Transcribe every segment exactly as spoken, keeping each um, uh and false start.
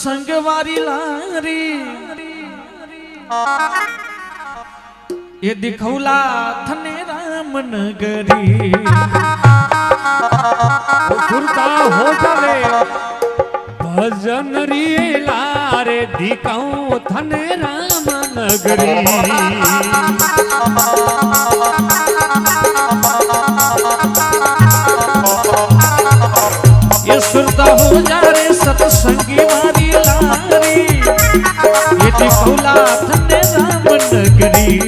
संग वारी लारी ये दिखौला थने राम नगरी गुरता हो जावे भजन री लारे दिखाऊ थने राम नगरी ये सुरता हो जावे सतसंगी वारी लारी ये दिखौला थने राम नगरी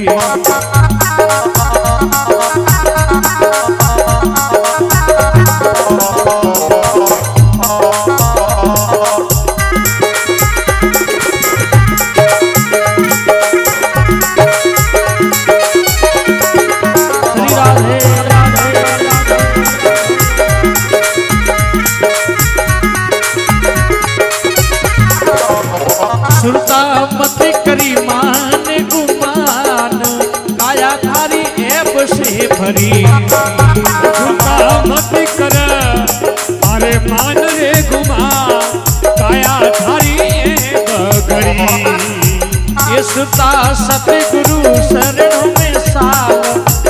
सुता सतगुरु शरणों में साव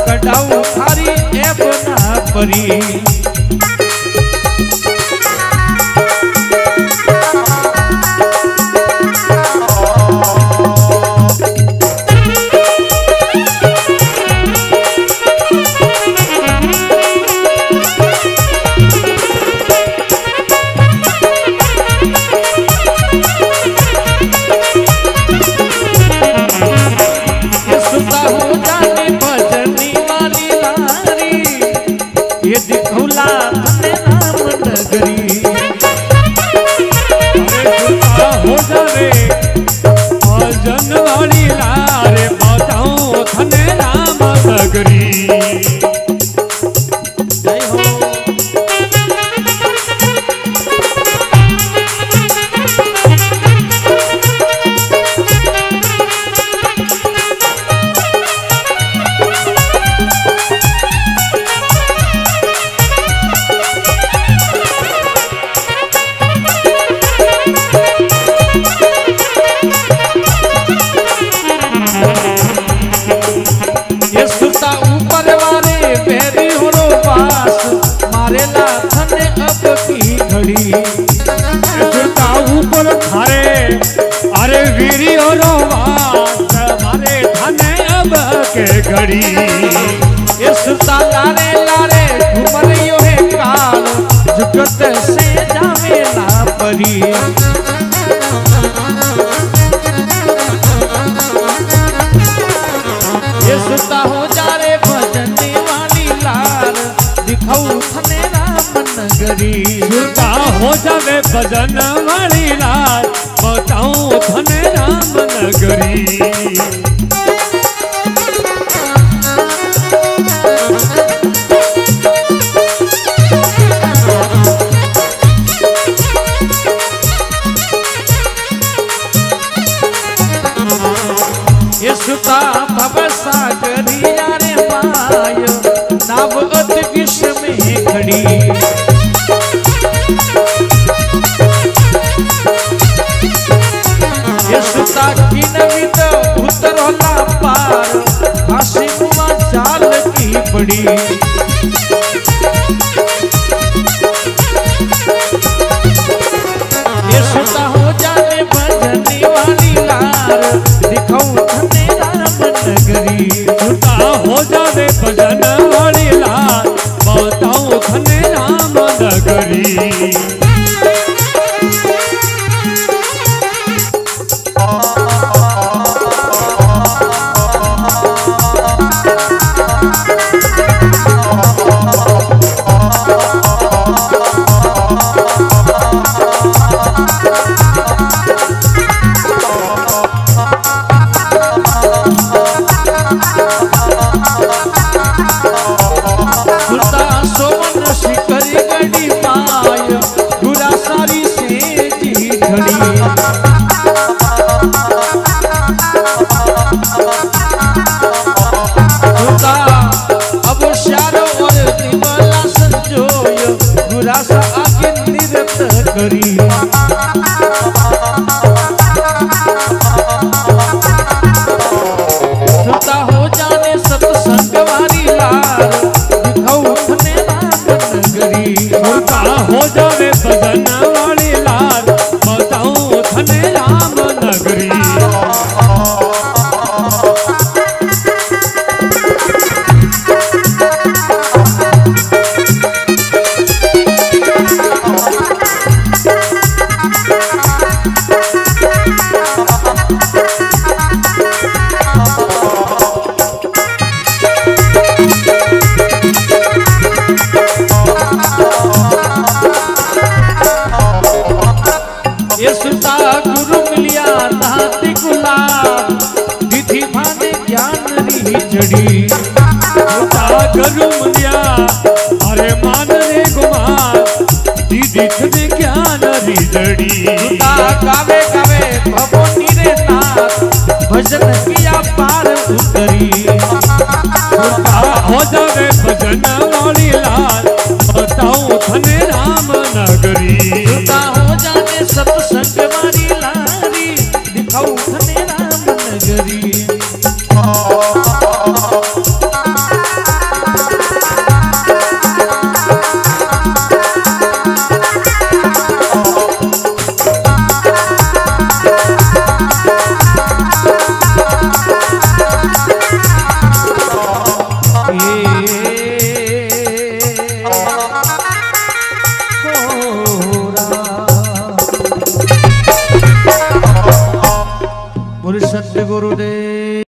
कटाऊ थारी ए बना परी भजन वाली लाल बताऊं थने राम नगरी गजरी का हो जावे बदना वाली लाल बताऊं थने राम नगरी। अरे मान रे कुमार दीदी तुझे क्या नरी जड़ी कावे कावे भगोनी रे साथ भजन किया पार उतरी हो जावे भजन।